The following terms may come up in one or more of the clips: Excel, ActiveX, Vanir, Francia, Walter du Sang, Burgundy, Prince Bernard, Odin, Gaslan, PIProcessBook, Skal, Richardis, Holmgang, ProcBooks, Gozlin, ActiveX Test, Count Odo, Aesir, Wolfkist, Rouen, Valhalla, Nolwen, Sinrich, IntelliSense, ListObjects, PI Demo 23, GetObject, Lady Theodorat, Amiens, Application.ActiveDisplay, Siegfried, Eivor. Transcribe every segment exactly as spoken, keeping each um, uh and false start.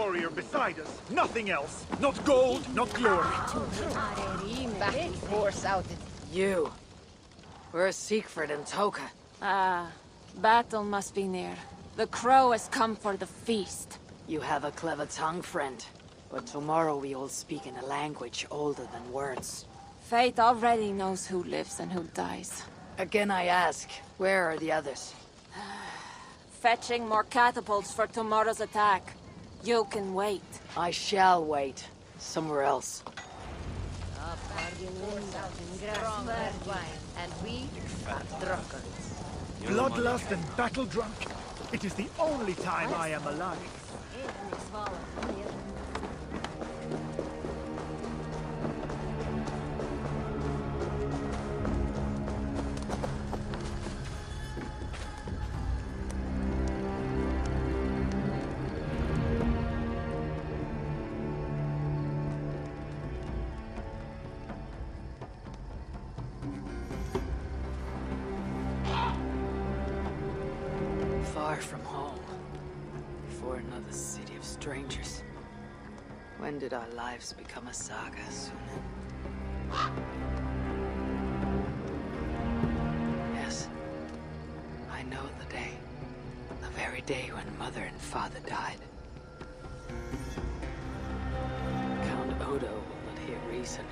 warrior beside us. Nothing else. Not gold, not glory. Back and forth out at you. Where's Siegfried and Toka? Ah, uh, battle must be near. The crow has come for the feast. You have a clever tongue, friend. But tomorrow we all speak in a language older than words. Fate already knows who lives and who dies. Again I ask, where are the others? Fetching more catapults for tomorrow's attack. You can wait. I shall wait. Somewhere else. And we are drunkards. Bloodlust and battle drunk. It is the only time I am alive. Did our lives become a saga soon? Yes, I know the day, the very day when mother and father died. Count Odo will not hear reason.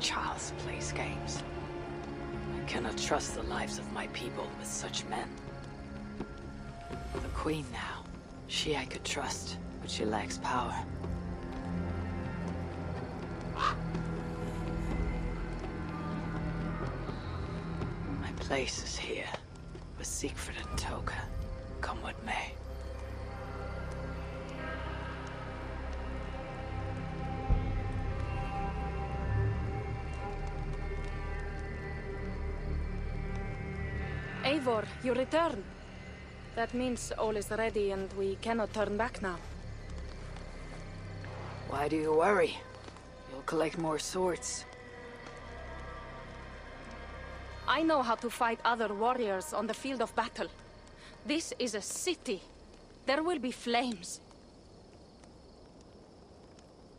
Charles plays games. I cannot trust the lives of my people with such men. The queen now, she I could trust, but she lacks power. My place is here, with Siegfried and Toka, come what may. Eivor, you return. That means all is ready and we cannot turn back now. Why do you worry? Collect more swords. I know how to fight other warriors on the field of battle. This is a city. There will be flames.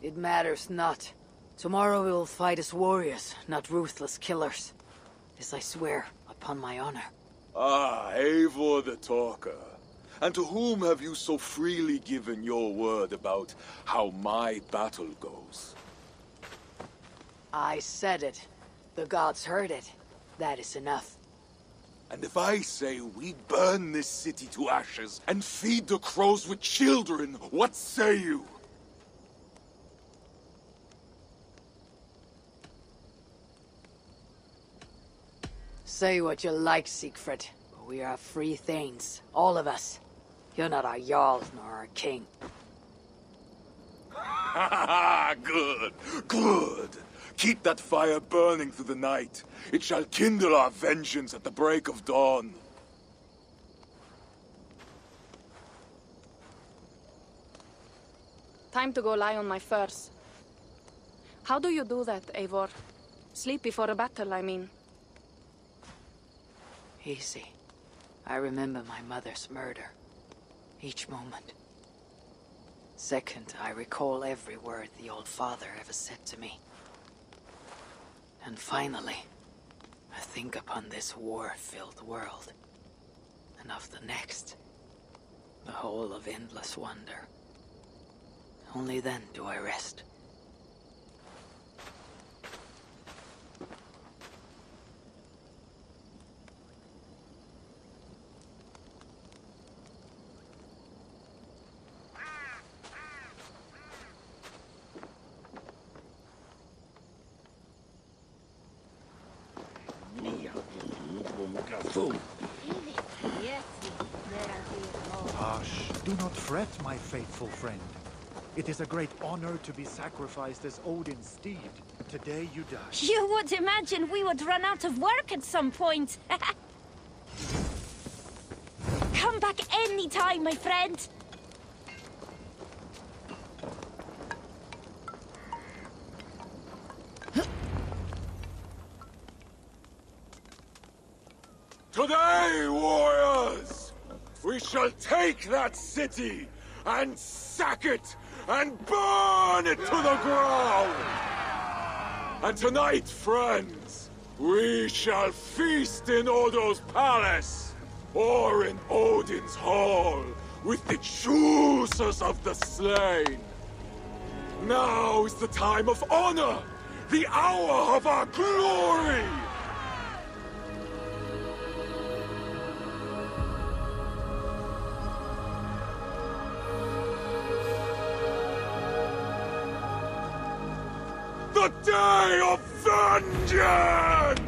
It matters not. Tomorrow we will fight as warriors, not ruthless killers. This I swear upon my honor. Ah, Eivor the Talker. And to whom have you so freely given your word about how my battle goes? I said it. The gods heard it. That is enough. And if I say we burn this city to ashes and feed the crows with children, what say you? Say what you like, Siegfried. But we are free thanes, all of us. You're not our jarl nor our king. Ha ha! Good! Good! Keep that fire burning through the night. It shall kindle our vengeance at the break of dawn. Time to go lie on my furs. How do you do that, Eivor? Sleep before a battle, I mean. Easy. I remember my mother's murder. Each moment. Second, I recall every word the old father ever said to me. And finally, I think upon this war-filled world, and of the next, the whole of endless wonder. Only then do I rest. Hush, do not fret, my faithful friend. It is a great honor to be sacrificed as Odin's steed. Today you die. You would imagine we would run out of work at some point. Come back any time, my friend. Today, warriors, we shall take that city and sack it and burn it to the ground! And tonight, friends, we shall feast in Odo's palace or in Odin's hall with the choosers of the slain. Now is the time of honor, the hour of our glory! The day of vengeance!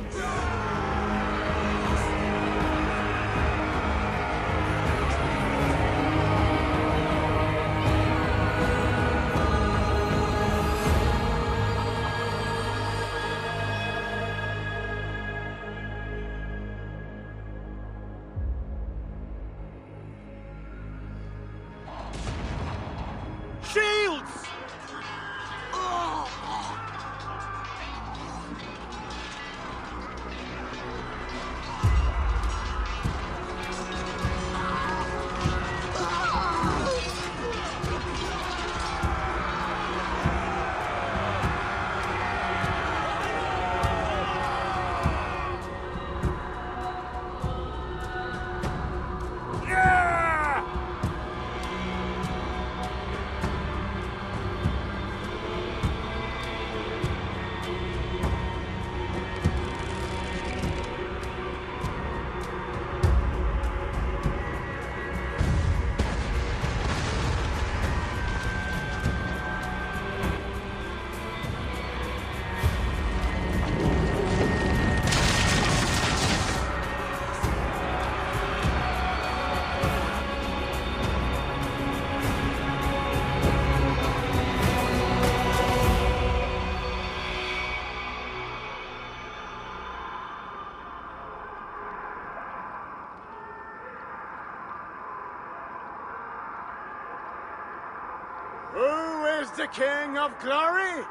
The King of Glory?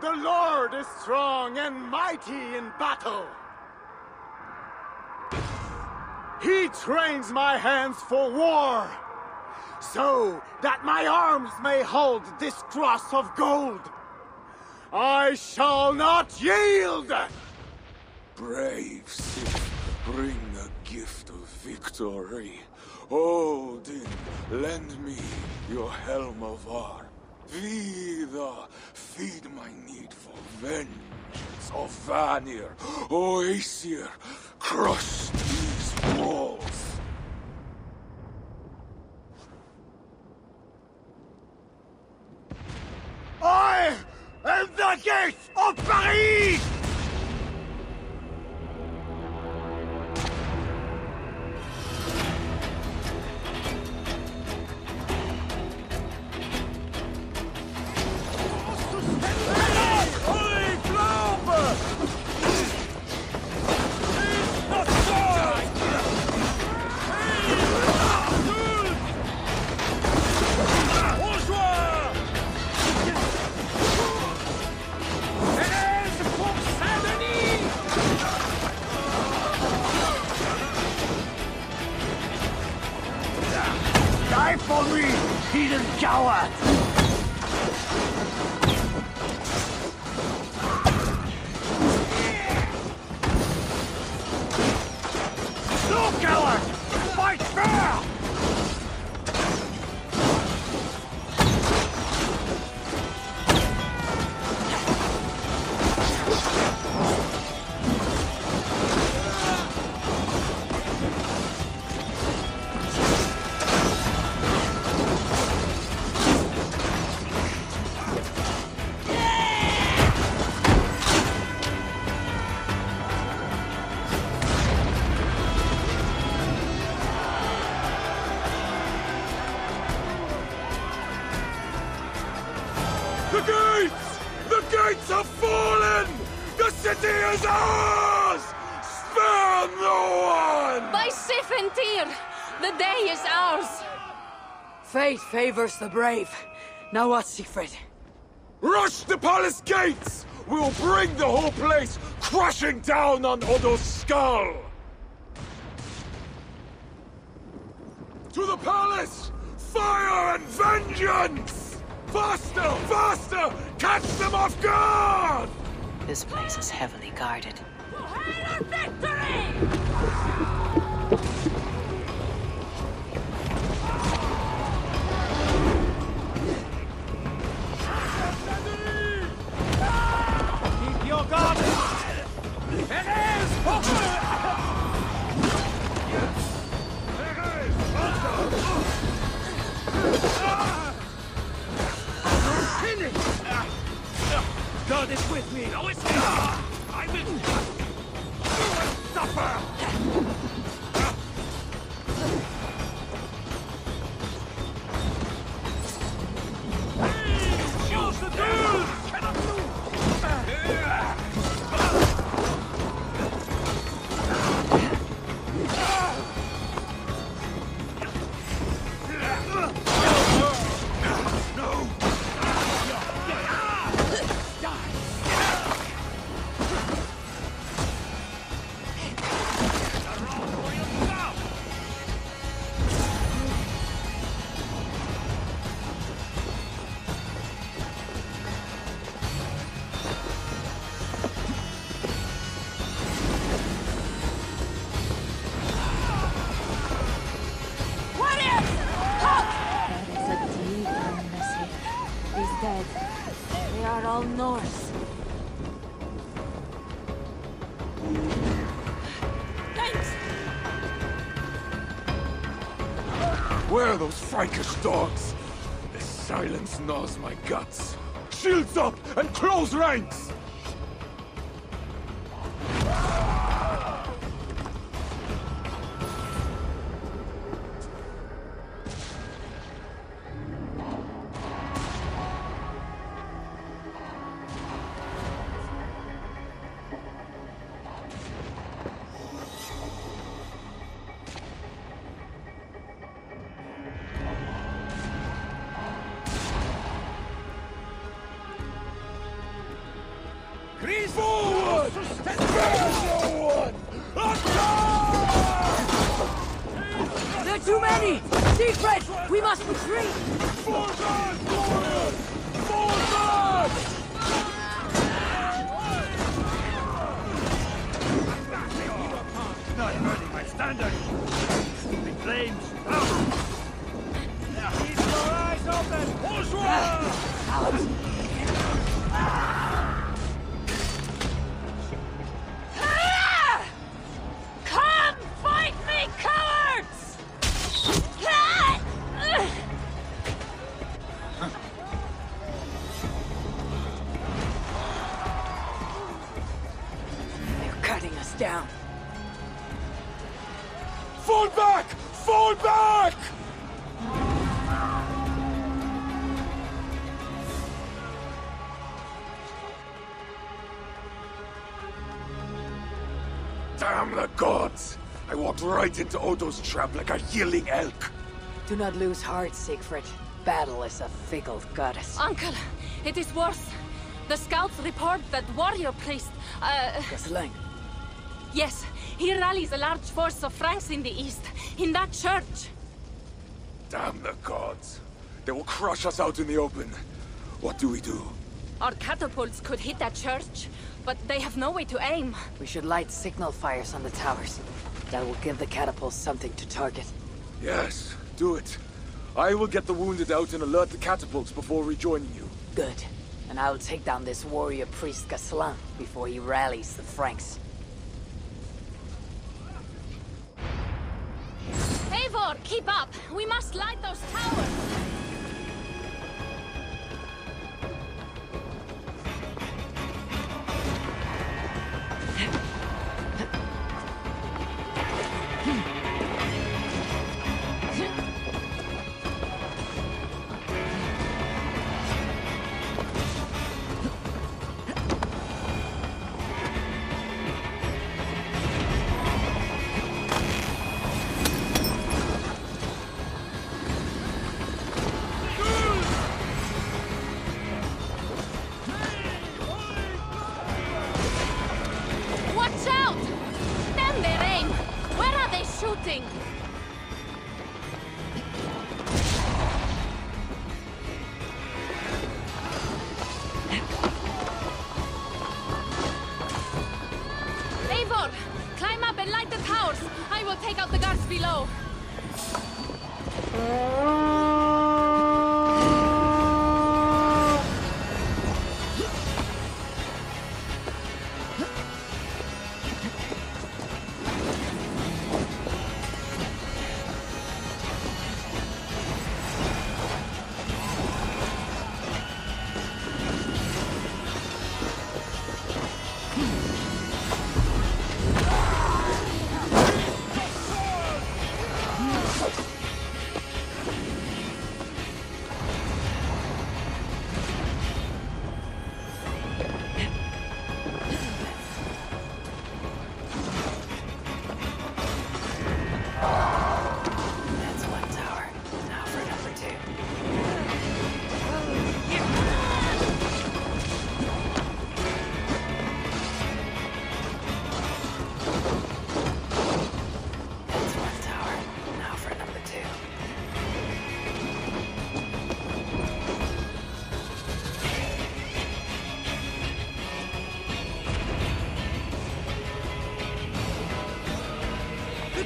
The Lord is strong and mighty in battle. He trains my hands for war, so that my arms may hold this cross of gold. I shall not yield! Brave Sith, bring the gift of victory. Odin, lend me your helm of arms. Vida, feed my need for vengeance of Vanir, O Aesir, crush these walls! I am the gate of Paris! Fate favors the brave. Now what, Siegfried? Rush the palace gates! We'll bring the whole place crashing down on Odo's skull! To the palace! Fire and vengeance! Faster! Faster! Catch them off guard! This place is heavily guarded. To hail a victory! Keep your guard up! It is over! God is with me! No, it's not! I will... You will suffer! Hey, choose the dude! Cannot move! No! No! Frankish dogs! This silence gnaws my guts! Shields up and close ranks! Right into Odo's trap like a yelling elk. Do not lose heart, Siegfried. Battle is a fickle goddess. Uncle, it is worse. The scouts report that warrior priest, uh... Gaslan. Yes, he rallies a large force of Franks in the east, in that church. Damn the gods. They will crush us out in the open. What do we do? Our catapults could hit that church, but they have no way to aim. We should light signal fires on the towers. That will give the catapults something to target. Yes, do it. I will get the wounded out and alert the catapults before rejoining you. Good. And I'll take down this warrior priest Gaslan before he rallies the Franks. Eivor, keep up! We must light those towers! Shooting! and light the towers. I will take out the guards below.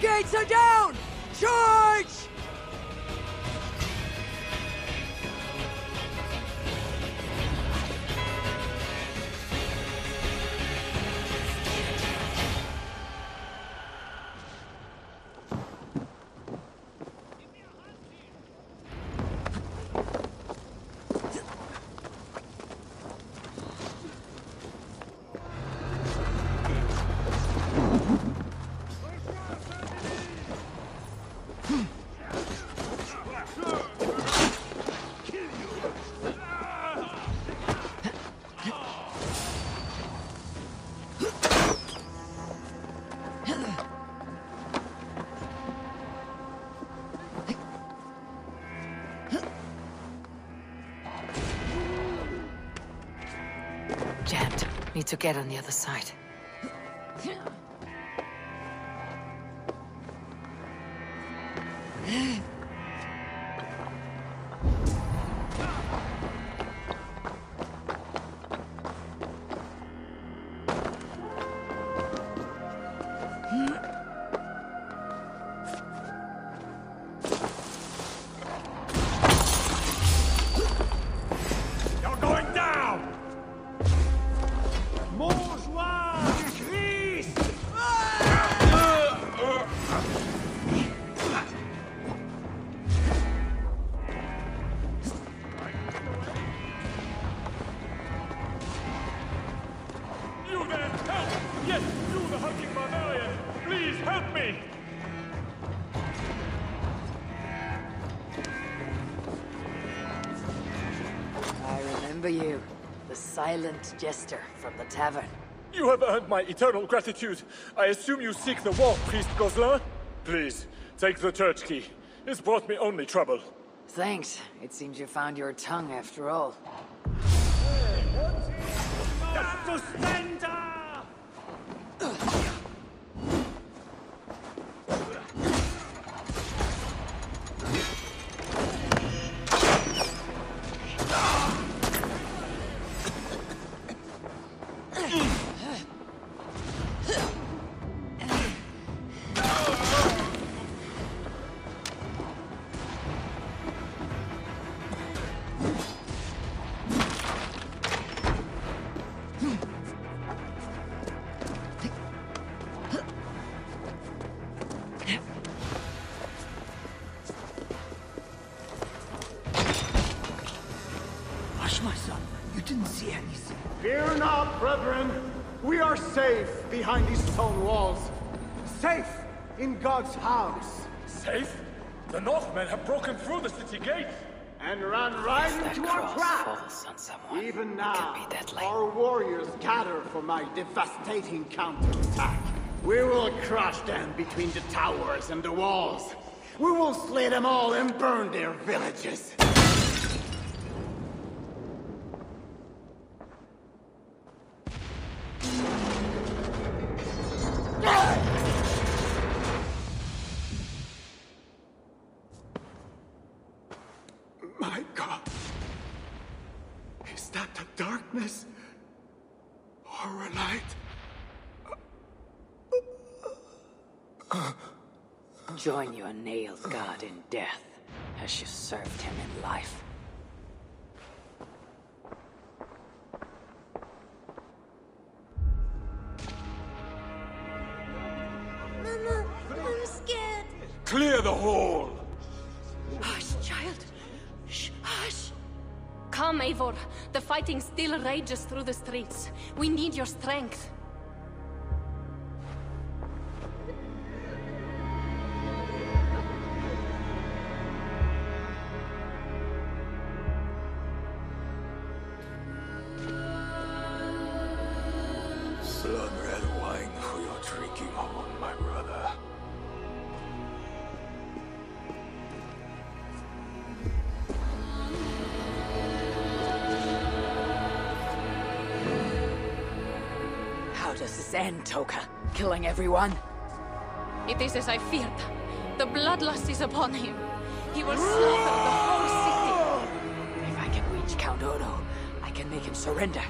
Gates are down! Charge! Need to get on the other side. Silent jester from the tavern. You have earned my eternal gratitude. I assume you seek the war priest Gozlin? Please, take the church key. It's brought me only trouble. Thanks. It seems you found your tongue after all. Behind these stone walls. Safe in God's house. Safe? The Northmen have broken through the city gates. And run right into our trap. Even now, our warriors gather for my devastating counterattack. We will crush them between the towers and the walls. We will slay them all and burn their villages. join your nailed god in death, as you served him in life. Mama, I'm scared. Clear the hall! Hush, child. Shh, hush. Come, Eivor. The fighting still rages through the streets. We need your strength. End, Toka. Killing everyone? It is as I feared. The bloodlust is upon him. He will slaughter the whole city. If I can reach Count Odo, I can make him surrender.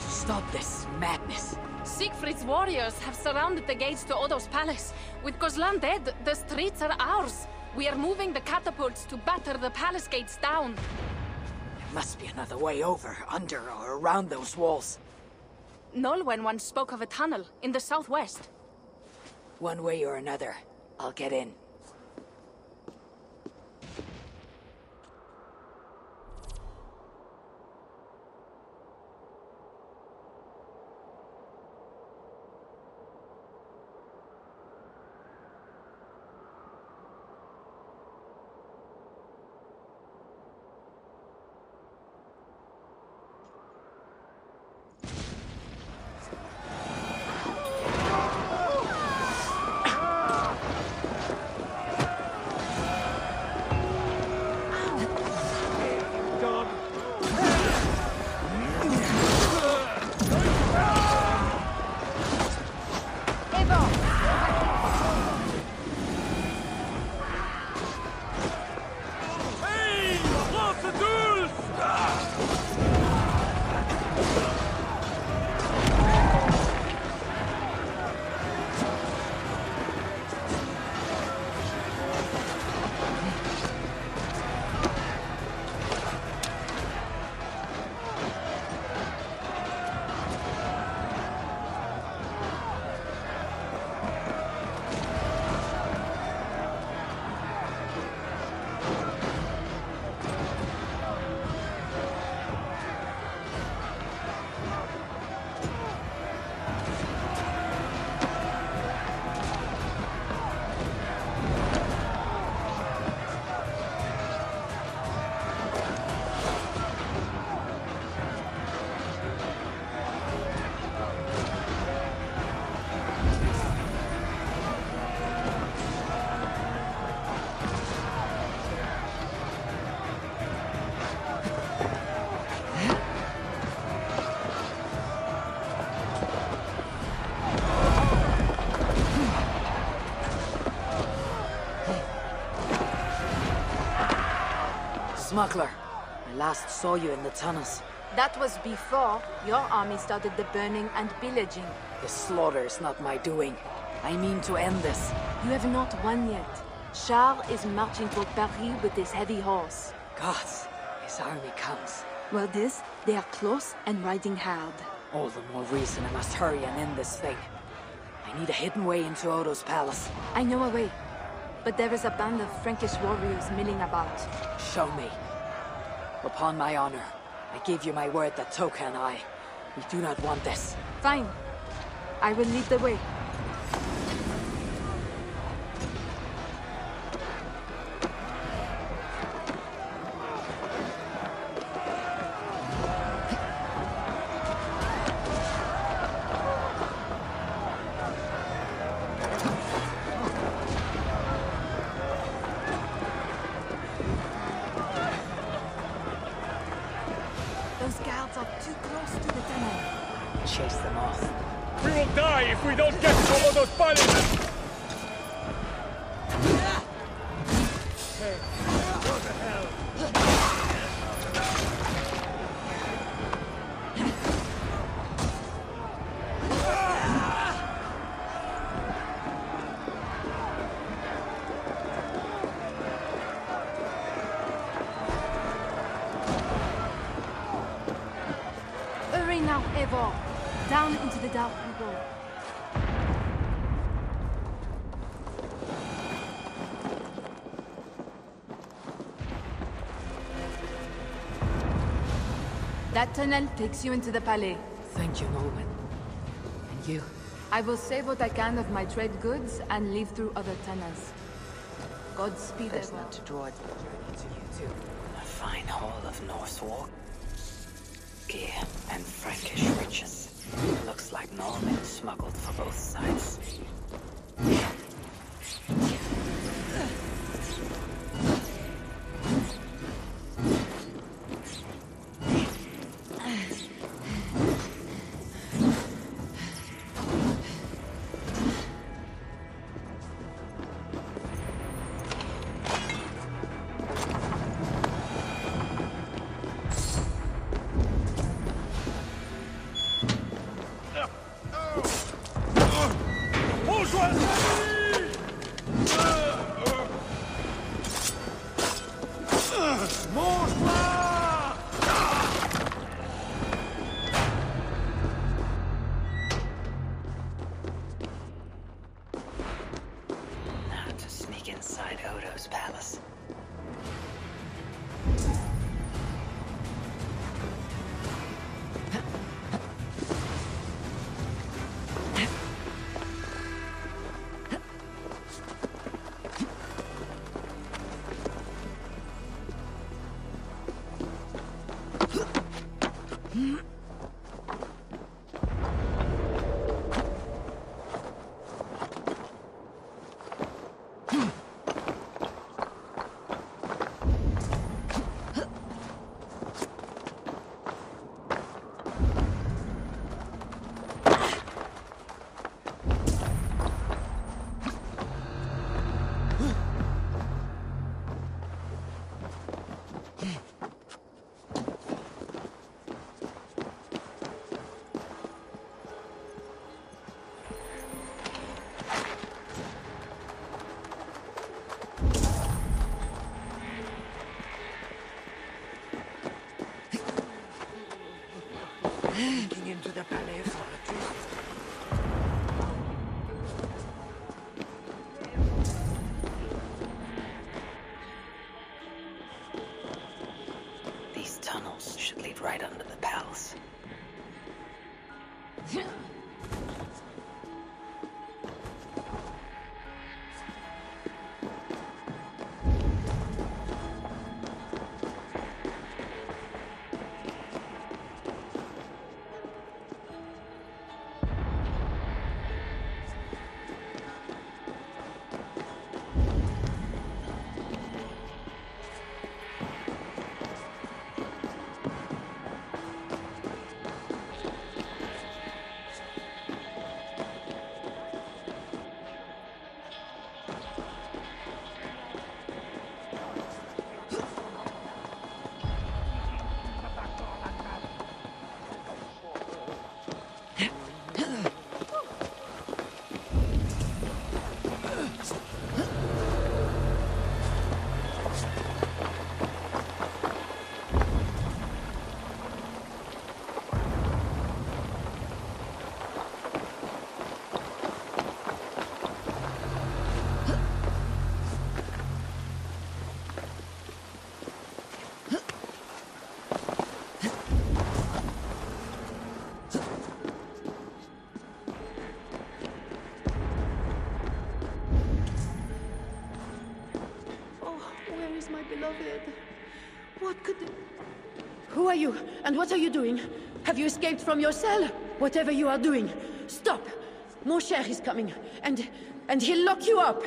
Stop this madness. Siegfried's warriors have surrounded the gates to Odo's palace. With Gozlan dead, the streets are ours. We are moving the catapults to batter the palace gates down. There must be another way over, under, or around those walls. Nolwen once spoke of a tunnel in the southwest. One way or another, I'll get in. Smuggler, I last saw you in the tunnels. That was before your army started the burning and pillaging. The slaughter is not my doing. I mean to end this. You have not won yet. Charles is marching for Paris with his heavy horse. Gods, his army comes. Well, this, they are close and riding hard. All the more reason I must hurry and end this thing. I need a hidden way into Odo's palace. I know a way. But there is a band of Frankish warriors milling about. Show me. Upon my honor, I give you my word that Toka and I, we do not want this. Fine. I will lead the way. above all. Down into the dark we go. That tunnel takes you into the Palais. Thank you, Nolwen. And you? I will save what I can of my trade goods and leave through other tunnels. Godspeed, Eivor. There's not to draw it, but journey to you too. A fine haul of Norse war. Gear and Frankish riches. Looks like Nolwen smuggled for both sides. These tunnels should lead right under the palace. What could... Who are you? And what are you doing? Have you escaped from your cell? Whatever you are doing, stop! Mon cher is coming, and... and he'll lock you up!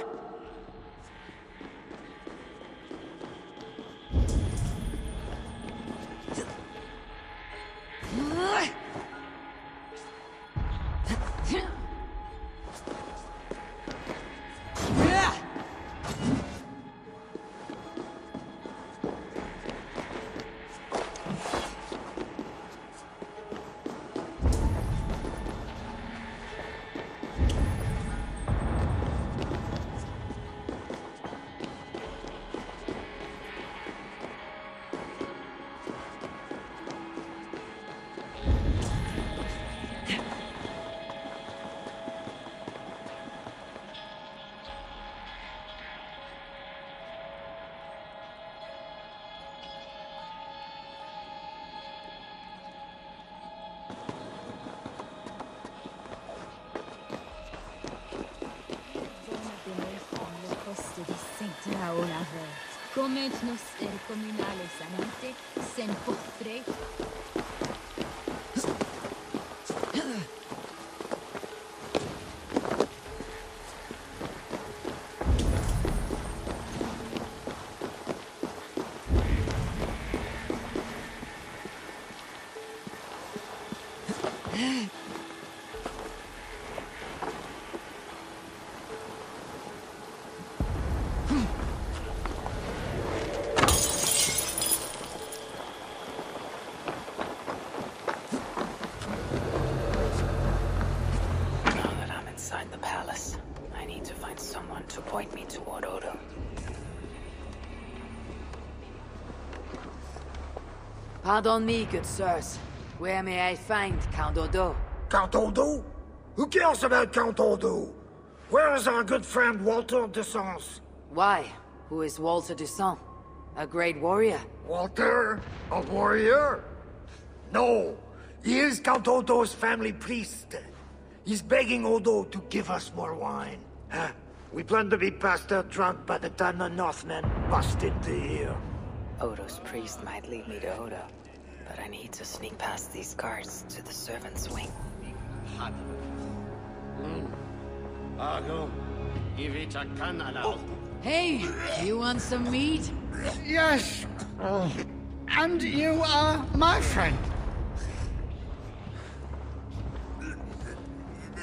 sarà una festa. Come nos el comunale sanite, sen postre. Pardon me, good sirs. Where may I find Count Odo? Count Odo? Who cares about Count Odo? Where is our good friend Walter du Sang? Why? Who is Walter du Sang? A great warrior? Walter? A warrior? No. He is Count Odo's family priest. He's begging Odo to give us more wine. Huh? We plan to be passed out drunk by the time the Northmen bust into here. Odo's priest might lead me to Odo. But I need to sneak past these guards to the servants' wing. Oh. Hey, you want some meat? Yes. And you are my friend.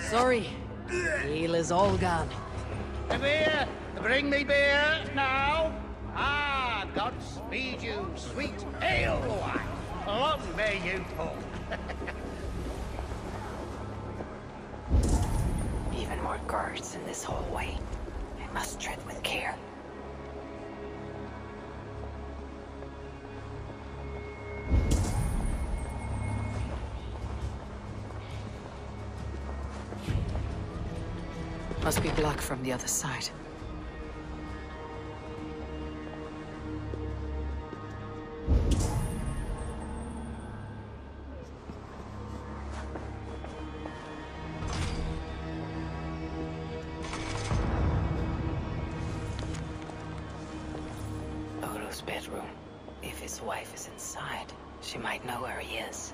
Sorry. The meal is all gone. The beer! Bring me beer now! Ah, Godspeed you, sweet ale! Long may you pull. Even more guards in this hallway. I must tread with care. Must be blocked from the other side. Bedroom. If his wife is inside, she might know where he is.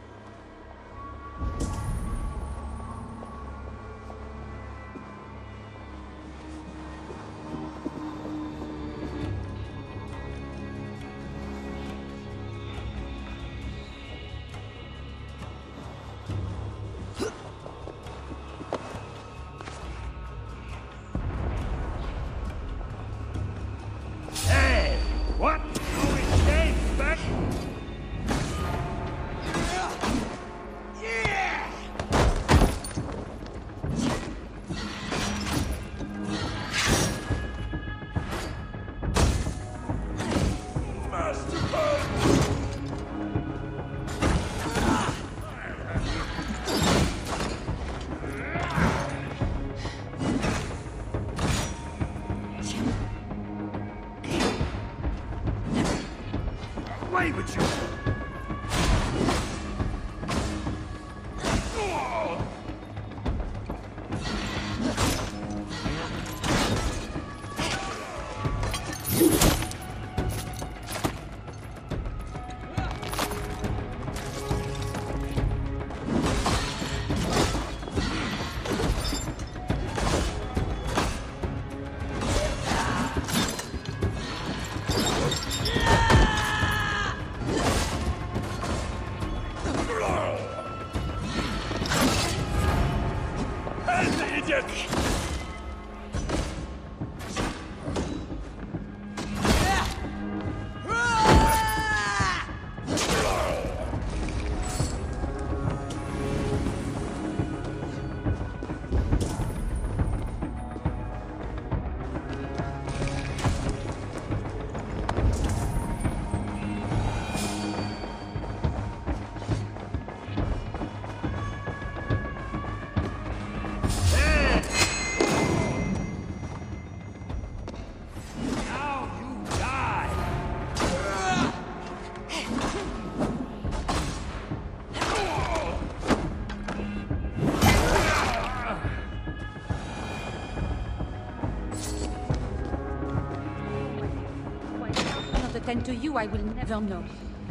happened to you, I will never know.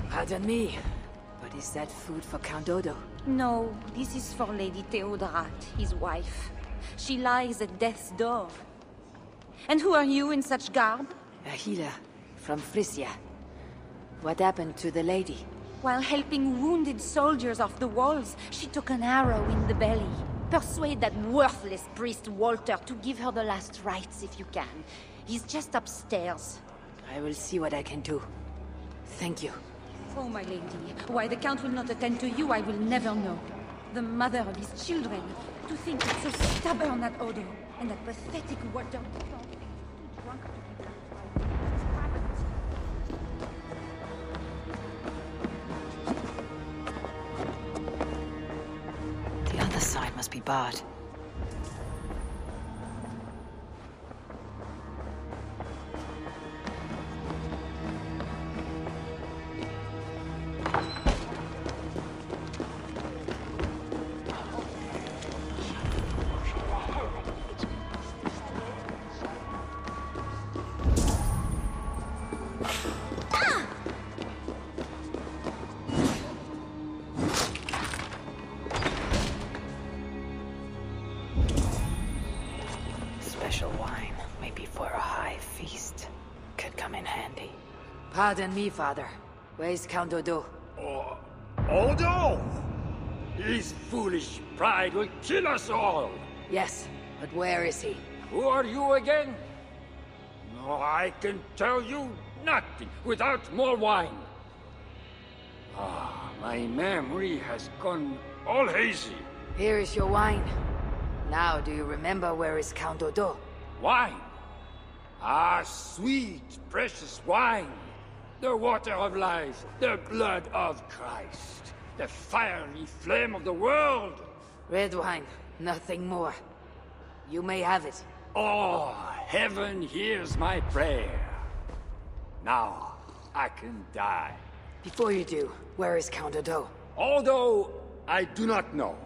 Pardon me, but is that food for Count Odo? No, this is for Lady Theodorat, his wife. She lies at death's door. And who are you in such garb? A healer, from Frisia. What happened to the lady? While helping wounded soldiers off the walls, she took an arrow in the belly. Persuade that worthless priest Walter to give her the last rites if you can. He's just upstairs. I will see what I can do. Thank you. Oh, my lady, why the Count will not attend to you, I will never know. The mother of his children, to think it's so stubborn at Odo, and that pathetic Walter du Sang. The side must be barred. Pardon me, father. Where's Count Odo? Oh, Odo! His foolish pride will kill us all! Yes, but where is he? Who are you again? No, I can tell you nothing without more wine. Ah, my memory has gone all hazy. Here is your wine. Now, do you remember where is Count Odo? Wine? Ah, sweet, precious wine! The water of life, the blood of Christ, the fiery flame of the world! Red wine, nothing more. You may have it. Oh, heaven hears my prayer. Now, I can die. Before you do, where is Count Odo? Although, I do not know.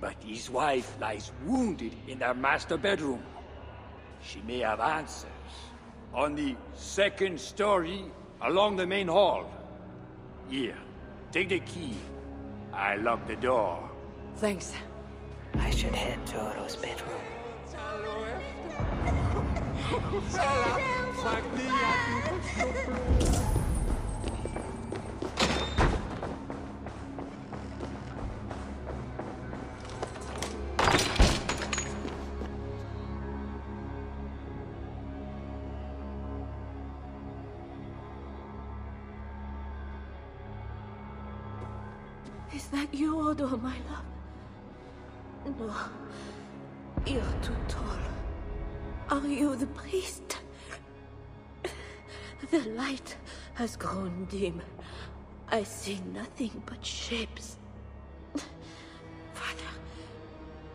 But his wife lies wounded in their master bedroom. She may have answers. On the second story, along the main hall. Here, take the key. I lock the door. Thanks. I should head to Odo's bedroom. Is that you, Odo, my love? No. You're too tall. Are you the priest? The light has grown dim. I see nothing but shapes. Father,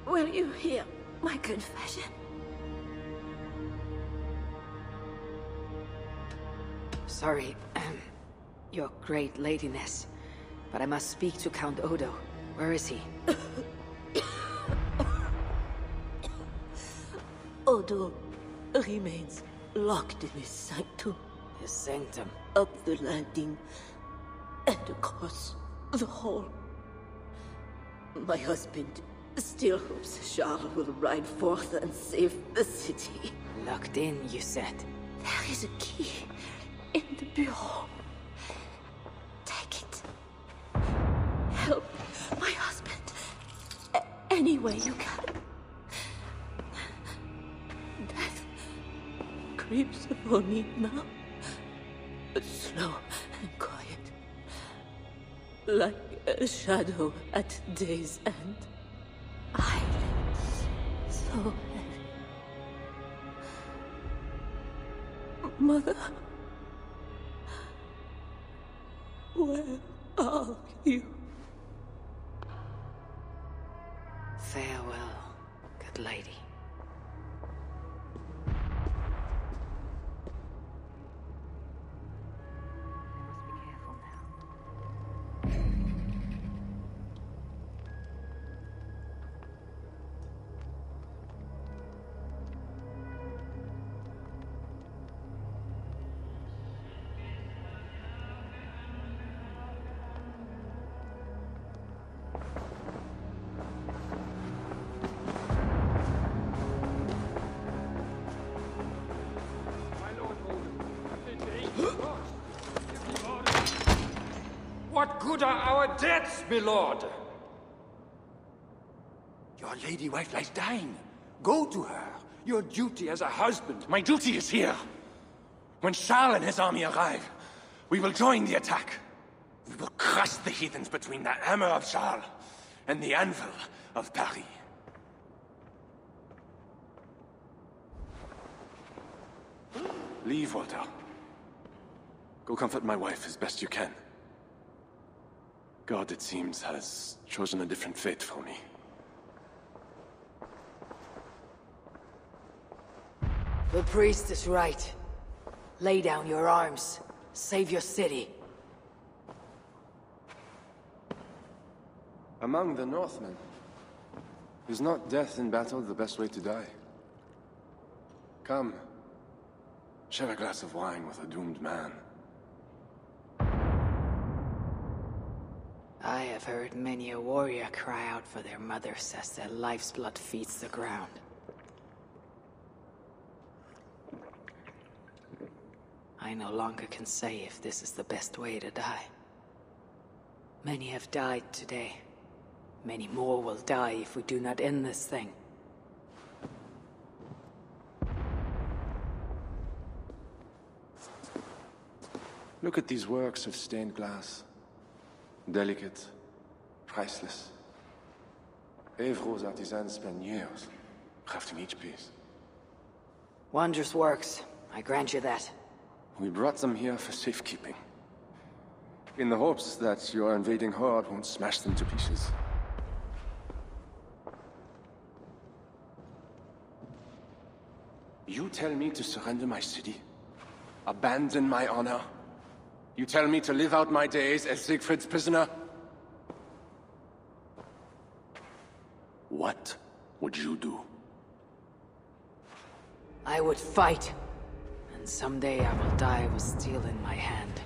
will you hear my confession? Sorry, your great ladiness. But I must speak to Count Odo. Where is he? Odo remains locked in his sanctum. His sanctum? Up the landing and across the hall. My husband still hopes Charles will ride forth and save the city. Locked in, you said? There is a key in the bureau. Help my husband a any way you can. Death creeps upon me now, slow and quiet, like a shadow at day's end. I so heavy. Mother, where are you? Farewell, good lady. You must be careful now. good are our deaths, my lord? Your lady wife lies dying. Go to her. Your duty as a husband. My duty is here. When Charles and his army arrive, we will join the attack. We will crush the heathens between the hammer of Charles and the anvil of Paris. Leave, Walter. Go comfort my wife as best you can. God, it seems, has chosen a different fate for me. The priest is right. Lay down your arms. Save your city. Among the Northmen, is not death in battle the best way to die? Come, share a glass of wine with a doomed man. I have heard many a warrior cry out for their mothers as their life's blood feeds the ground. I no longer can say if this is the best way to die. Many have died today. Many more will die if we do not end this thing. Look at these works of stained glass. Delicate, priceless. Eivro's artisans spend years crafting each piece. Wondrous works, I grant you that. We brought them here for safekeeping, in the hopes that your invading horde won't smash them to pieces. You tell me to surrender my city, abandon my honor. You tell me to live out my days as Siegfried's prisoner? What would you do? I would fight, and someday I will die with steel in my hand.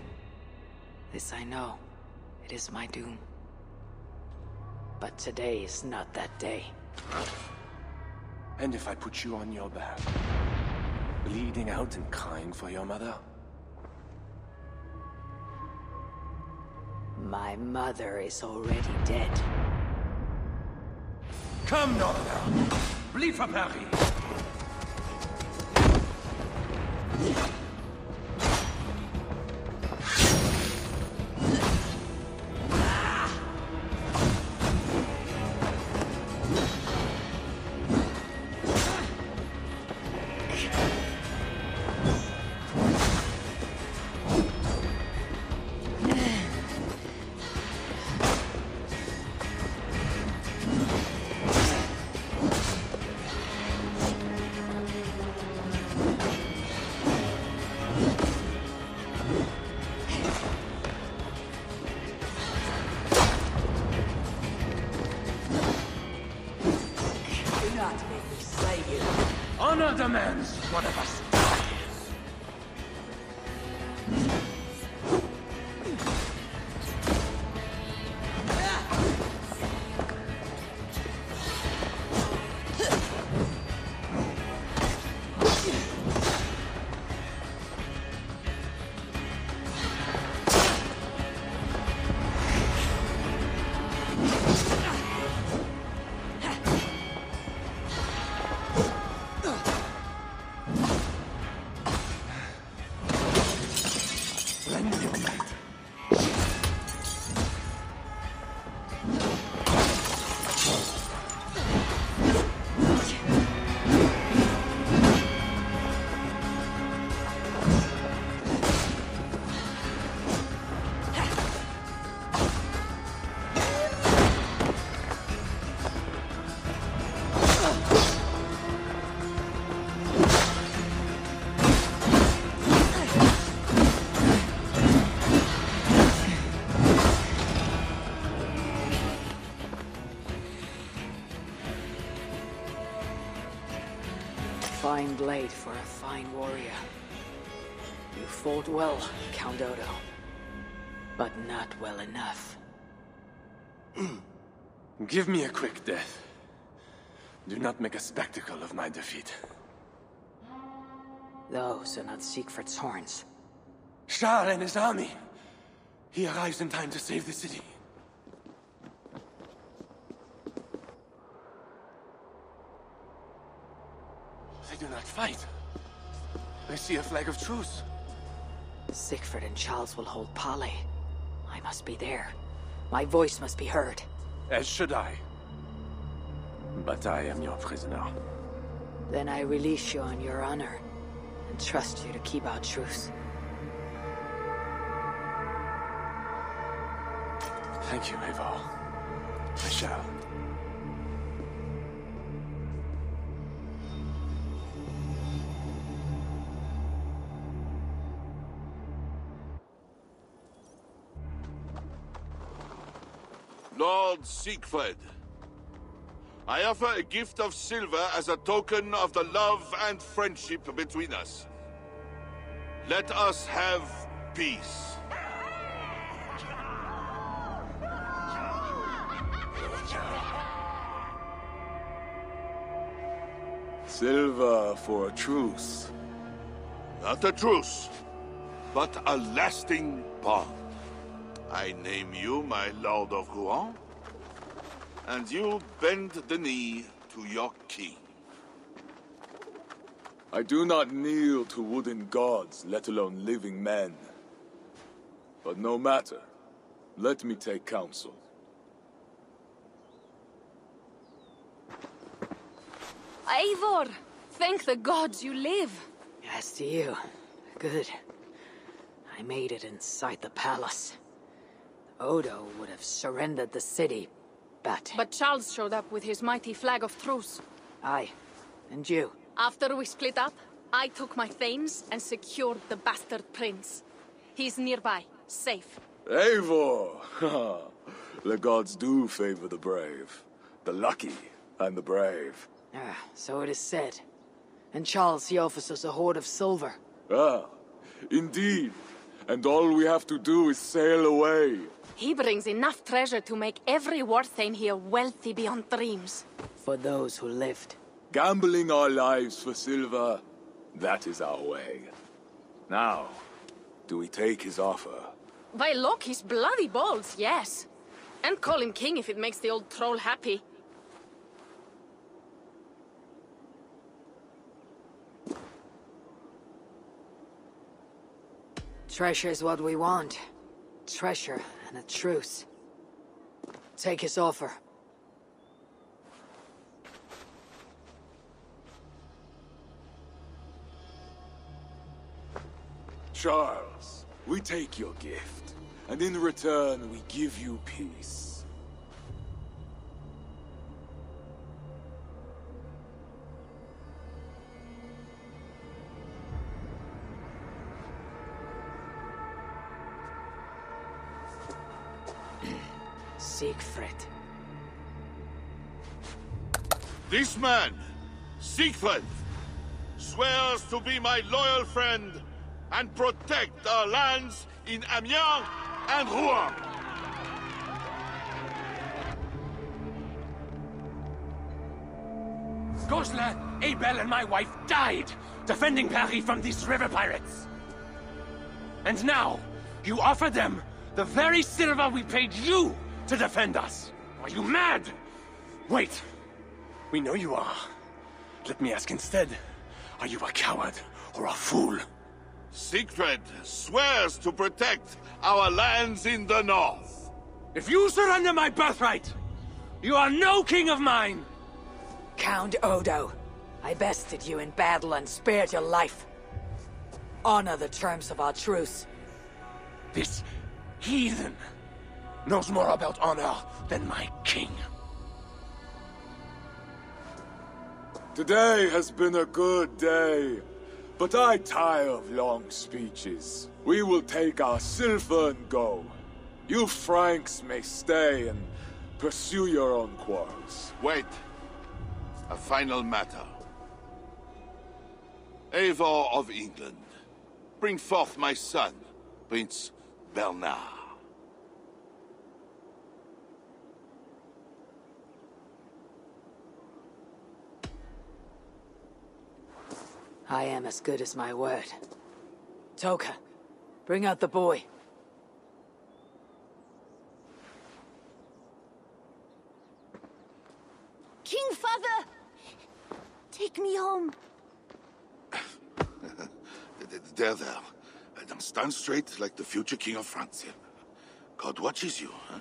This I know. It is my doom. But today is not that day. And if I put you on your back, bleeding out and crying for your mother? My mother is already dead. Come, Northerner! Bleed for Paris! Demands one of us. Fine blade for a fine warrior. You fought well, Count Odo, but not well enough. Give me a quick death. Do not make a spectacle of my defeat. Those are not Siegfried's horns. Charles and his army! He arrives in time to save the city. They do not fight. I see a flag of truce. Siegfried and Charles will hold parley. I must be there. My voice must be heard. As should I. But I am your prisoner. Then I release you on your honor, and trust you to keep our truce. Thank you, Eivor. I shall. Lord Siegfried, I offer a gift of silver as a token of the love and friendship between us. Let us have peace. Silver for a truce. Not a truce, but a lasting bond. I name you my Lord of Rouen, and you bend the knee to your king. I do not kneel to wooden gods, let alone living men. But no matter, let me take counsel. Eivor, thank the gods you live. As to you, good. I made it inside the palace. Odo would have surrendered the city, but... But Charles showed up with his mighty flag of truce. Aye. And you? After we split up, I took my thanes and secured the bastard prince. He's nearby, safe. Eivor! The gods do favor the brave. The lucky and the brave. Ah, so it is said. And Charles, he offers us a hoard of silver. Ah, indeed. And all we have to do is sail away. He brings enough treasure to make every Warthane here wealthy beyond dreams. For those who lived. Gambling our lives for silver, that is our way. Now, do we take his offer? By lock his bloody balls, yes. And call him king if it makes the old troll happy. Treasure is what we want. Treasure and a truce. Take his offer. Charles, we take your gift, and in return we give you peace. Siegfried. This man, Siegfried, swears to be my loyal friend and protect our lands in Amiens and Rouen. Gozlin, Abel and my wife died defending Paris from these river pirates. And now, you offer them the very silver we paid you to defend us! Are you mad? Wait! We know you are. Let me ask instead, are you a coward or a fool? Siegfried swears to protect our lands in the north. If you surrender my birthright, you are no king of mine! Count Odo, I bested you in battle and spared your life. Honor the terms of our truce. This heathen knows more about honor than my king. Today has been a good day, but I tire of long speeches. We will take our silver and go. You Franks may stay and pursue your own quarrels. Wait. A final matter. Eivor of England, bring forth my son, Prince Bernard. I am as good as my word. Toka, bring out the boy. Take me home. There, there. Now stand straight like the future king of Francia. God watches you, huh?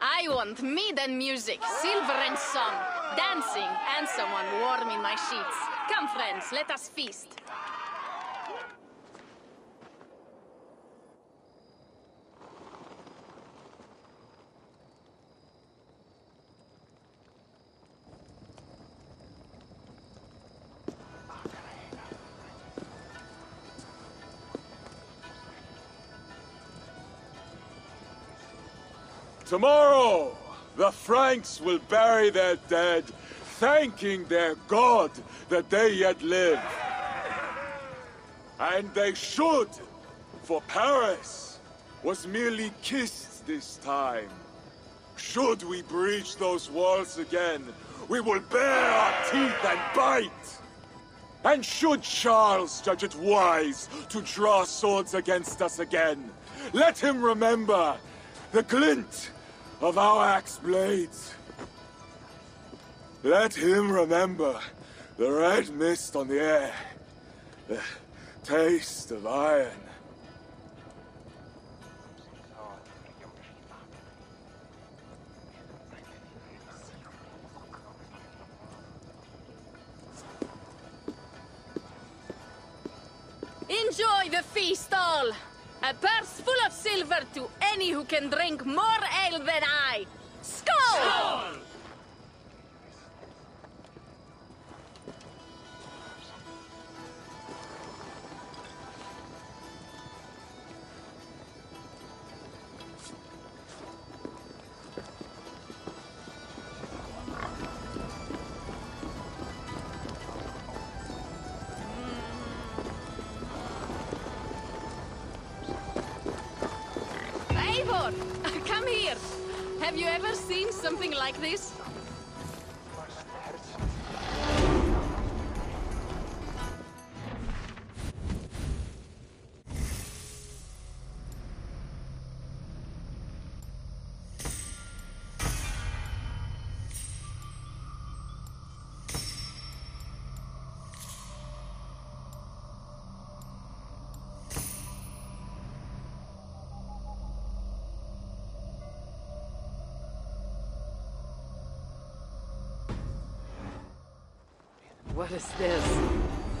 I want me then music, silver and song, dancing, and someone warm in my sheets. Come, friends, let us feast. Tomorrow, the Franks will bury their dead, thanking their God that they yet live. And they should, for Paris was merely kissed this time. Should we breach those walls again, we will bare our teeth and bite. And should Charles judge it wise to draw swords against us again, let him remember the glint of our axe blades. Let him remember the red mist on the air, the taste of iron. Enjoy the feast all! A purse full of silver to any who can drink more ale than I! Skull! Skull! Come here! Have you ever seen something like this? What is this?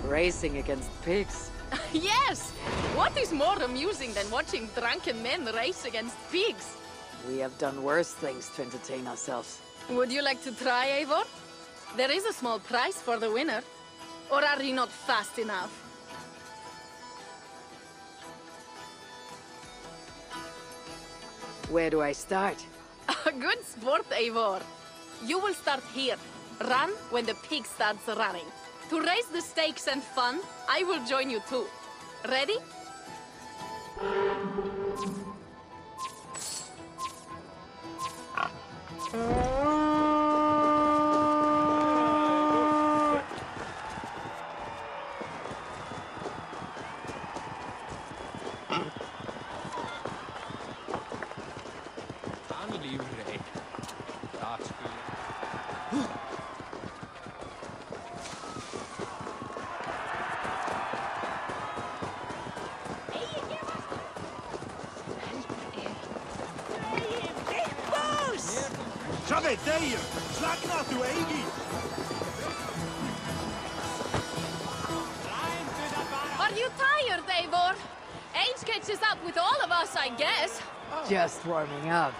Racing against pigs? Yes! What is more amusing than watching drunken men race against pigs? We have done worse things to entertain ourselves. Would you like to try, Eivor? There is a small prize for the winner. Or are you not fast enough? Where do I start? Good sport, Eivor. You will start here. Run when the pig starts running. To raise the stakes and fun, I will join you too. Ready? Are you tired, Eivor? Age catches up with all of us, I guess. Just warming up.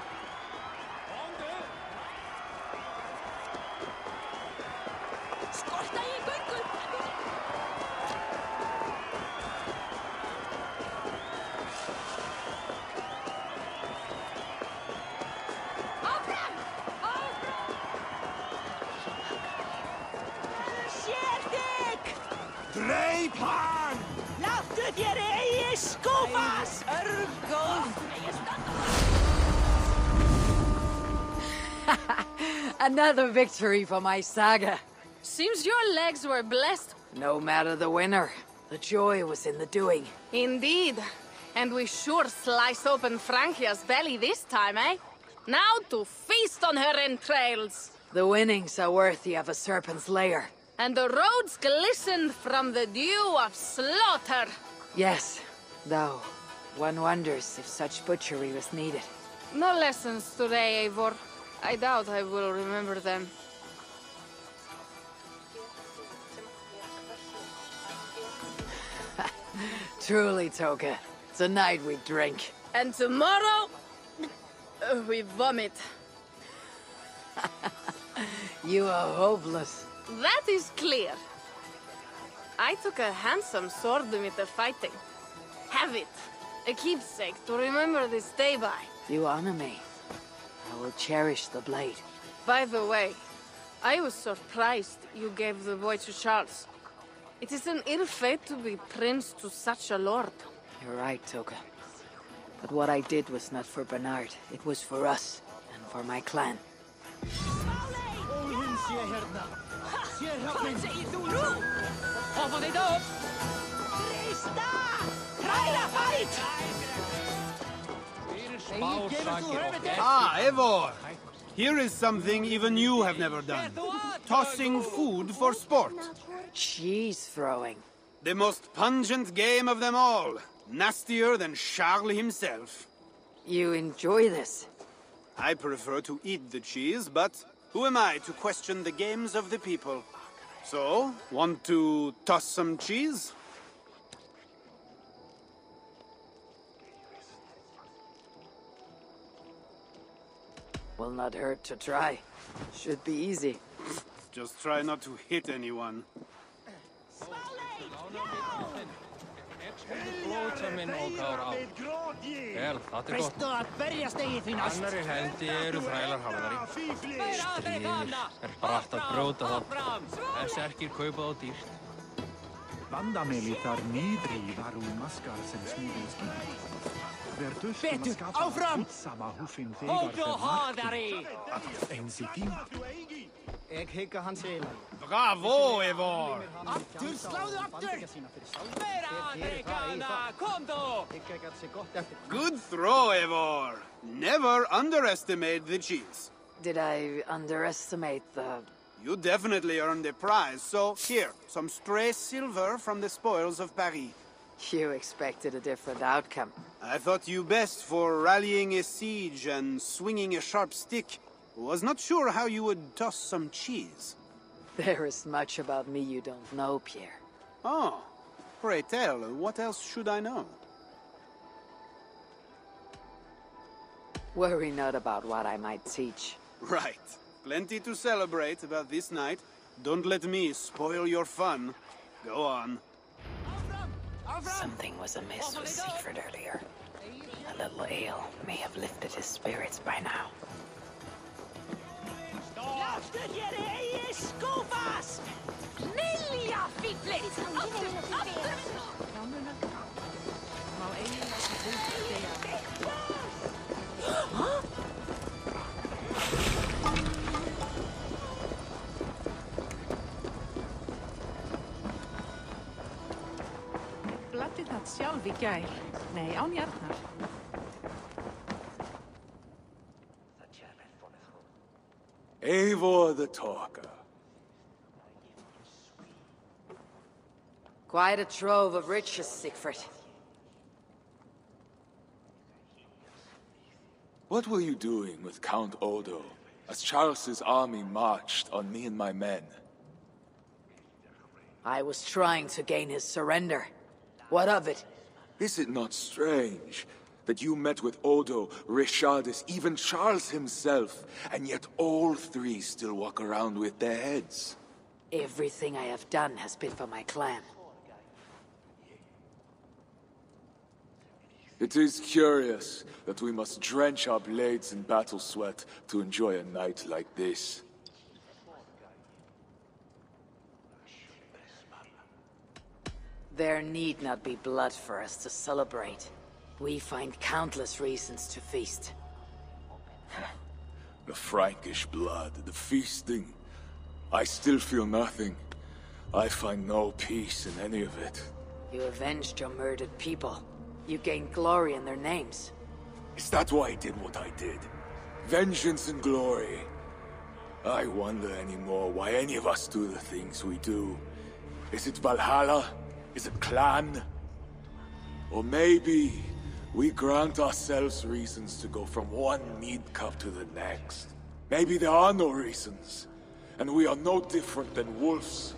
Another victory for my saga. Seems your legs were blessed. No matter the winner, the joy was in the doing. Indeed. And we sure slice open Francia's belly this time, eh? Now to feast on her entrails. The winnings are worthy of a serpent's lair. and the roads glistened from the dew of slaughter. Yes, though one wonders if such butchery was needed. No lessons today, Eivor. I doubt I will remember them. Truly, Toka. Tonight we drink. And tomorrow, we vomit. You are hopeless. That is clear. I took a handsome sword with the fighting. Have it. A keepsake to remember this day by. You honor me. I will cherish the blade. By the way, I was surprised you gave the boy to Charles. It is an ill fate to be prince to such a lord. You're right, Toka. But what I did was not for Bernard. It was for us, and for my clan. Ah, Eivor! Here is something even you have never done. Tossing food for sport. Cheese throwing. The most pungent game of them all. Nastier than Charles himself. You enjoy this? I prefer to eat the cheese, but who am I to question the games of the people? So, want to toss some cheese? Will not hurt to try. Should be easy. Just try not to hit anyone. Betur, áfram! Hóðu hóðari! Bravo, Eivor! Aftur, sláðu aftur! Meira Andrikana, komdu! Good throw, Eivor! Never underestimate the cheese. Did I underestimate the... You definitely earned a prize, so here, some stray silver from the spoils of Paris. You expected a different outcome. I thought you best for rallying a siege and swinging a sharp stick. Was not sure how you would toss some cheese. There is much about me you don't know, Pierre. Oh, pray tell, what else should I know? Worry not about what I might teach. Right. Plenty to celebrate about this night. Don't let me spoil your fun. Go on. Something was amiss with Siegfried earlier. A little ale may have lifted his spirits by now. Huh? Það sjálf í gæl. Nei, án hjarnar. Eivor the Talker. Quite a trove of riches, Siegfried. What were you doing with Count Odo as Charles's army marched on me and my men? I was trying to gain his surrender. What of it? Is it not strange that you met with Odo, Richardis, even Charles himself, and yet all three still walk around with their heads? Everything I have done has been for my clan. It is curious that we must drench our blades in battle sweat to enjoy a night like this. There need not be blood for us to celebrate. We find countless reasons to feast. The Frankish blood, the feasting. I still feel nothing. I find no peace in any of it. You avenged your murdered people. You gained glory in their names. Is that why I did what I did? Vengeance and glory. I wonder anymore why any of us do the things we do. Is it Valhalla? Is it clan? Or maybe we grant ourselves reasons to go from one mead cup to the next. Maybe there are no reasons, and we are no different than wolves,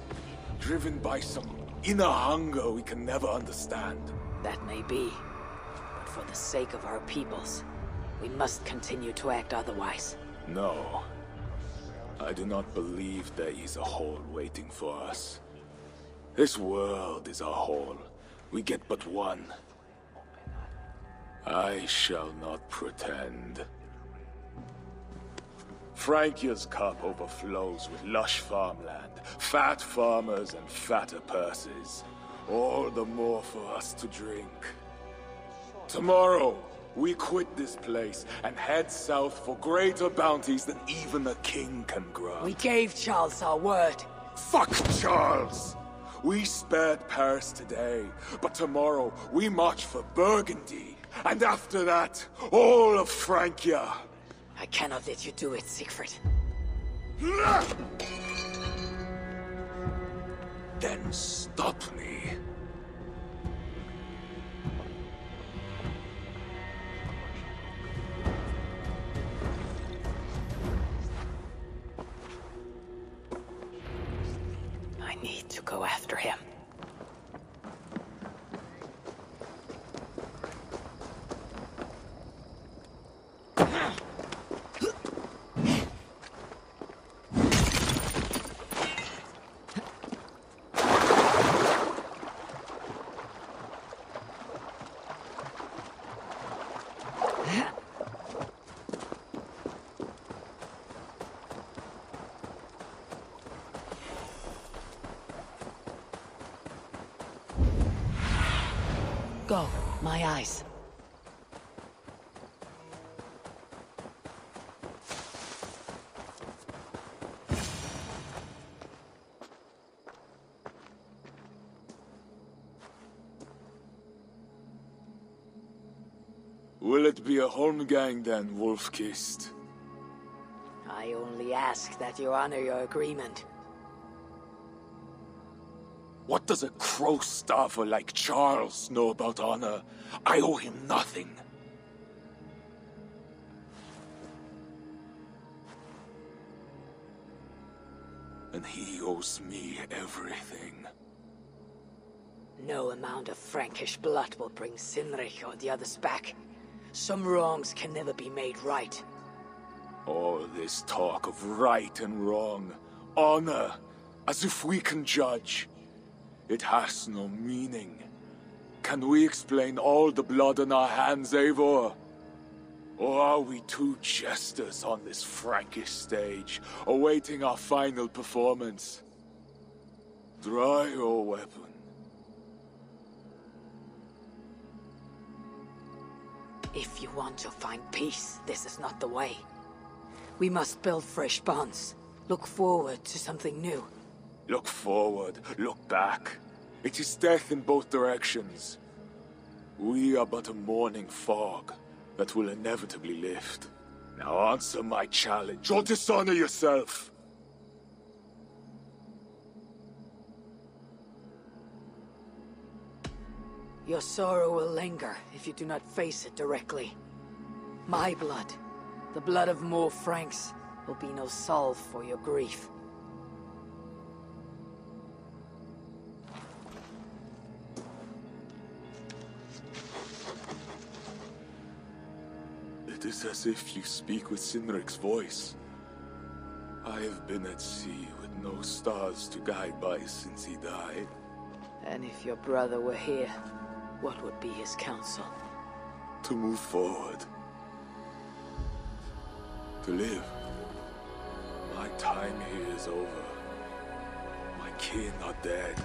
driven by some inner hunger we can never understand. That may be, but for the sake of our peoples, we must continue to act otherwise. No. I do not believe there is a hole waiting for us. This world is a hole. We get but one. I shall not pretend. Francia's cup overflows with lush farmland, fat farmers and fatter purses. All the more for us to drink. Tomorrow, we quit this place and head south for greater bounties than even a king can grant. We gave Charles our word. Fuck Charles! We spared Paris today, but tomorrow we march for Burgundy. And after that, all of Francia. I cannot let you do it, Siegfried. Then stop me. I need to go after him. Go, my eyes. Will it be a Holmgang then, Wolfkist? I only ask that you honor your agreement. What does a crow-starver like Charles know about honor? I owe him nothing. And he owes me everything. No amount of Frankish blood will bring Sinrich or the others back. Some wrongs can never be made right. All this talk of right and wrong, honor, as if we can judge. It has no meaning. Can we explain all the blood on our hands, Eivor? Or are we two jesters on this Frankish stage, awaiting our final performance? Draw your weapon. If you want to find peace, this is not the way. We must build fresh bonds. Look forward to something new. Look forward, look back. It is death in both directions. We are but a morning fog that will inevitably lift. Now answer my challenge, or dishonor yourself! Your sorrow will linger if you do not face it directly. My blood, the blood of more Franks, will be no salve for your grief. It is as if you speak with Sinrich's voice. I have been at sea with no stars to guide by since he died. And if your brother were here, what would be his counsel? To move forward. To live. My time here is over. My kin are dead.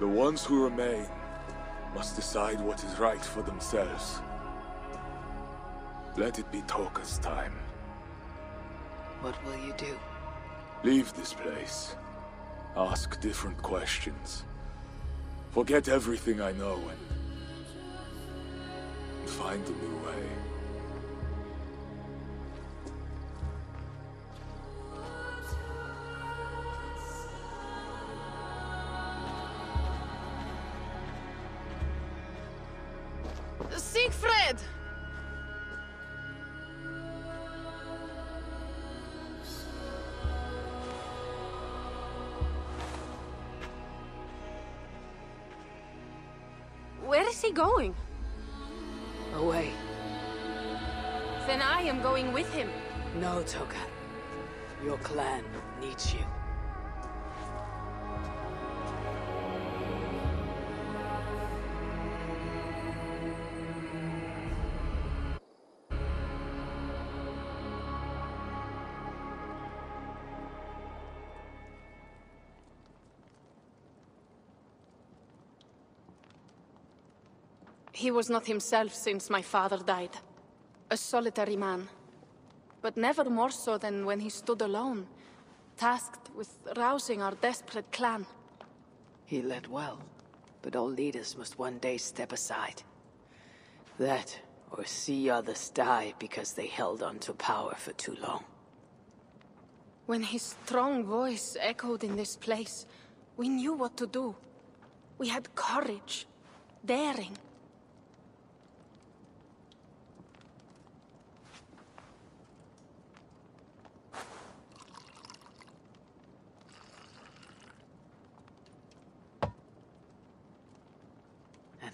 The ones who remain must decide what is right for themselves. Let it be Toka's time. What will you do? Leave this place. Ask different questions. Forget everything I know and find a new way. Where is he going? Away. Then I am going with him. No, Toka. Your clan needs you. He was not himself since my father died. A solitary man. But never more so than when he stood alone, tasked with rousing our desperate clan. He led well, but all leaders must one day step aside. That, or see others die because they held on to power for too long. When his strong voice echoed in this place, we knew what to do. We had courage, daring.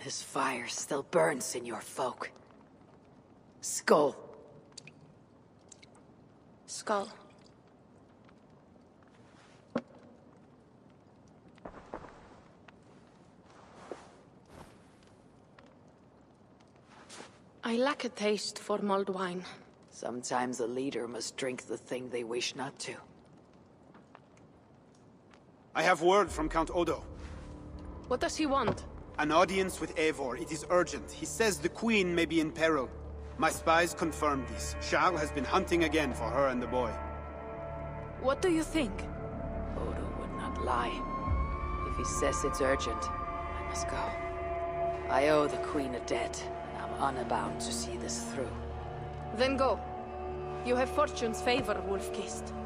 This fire still burns in your folk. Skull. Skull. I lack a taste for mulled wine. Sometimes a leader must drink the thing they wish not to. I have word from Count Odo. What does he want? An audience with Eivor. It is urgent. He says the Queen may be in peril. My spies confirmed this. Charles has been hunting again for her and the boy. What do you think? Odo would not lie. If he says it's urgent, I must go. I owe the Queen a debt, and I'm honor bound to see this through. Then go. You have fortune's favor, Wolfkist.